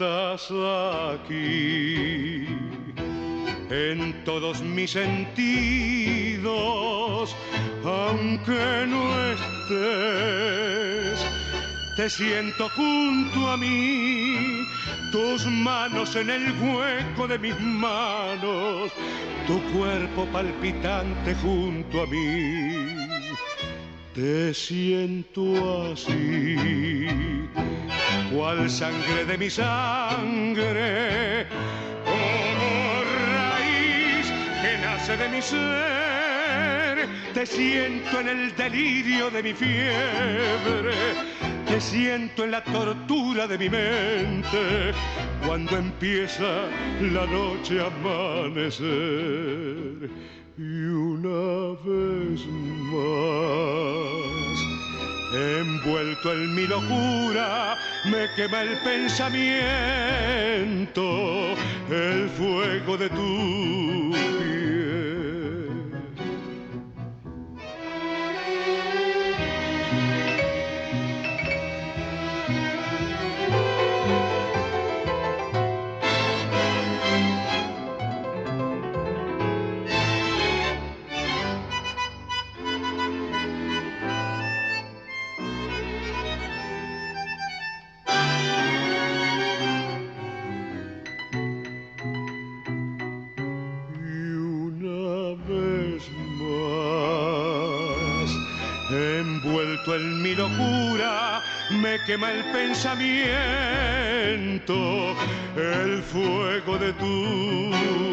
Estás aquí, en todos mis sentidos, aunque no estés, te siento junto a mí, tus manos en el hueco de mis manos, tu cuerpo palpitante junto a mí, te siento así. Cual sangre de mi sangre, como raíz que nace de mi ser, te siento en el delirio de mi fiebre, te siento en la tortura de mi mente, cuando empieza la noche a amanecer. Y una vez más, envuelto en mi locura, me quema el pensamiento, el fuego de tu piel. Envuelto en mi locura, me quema el pensamiento, el fuego de tu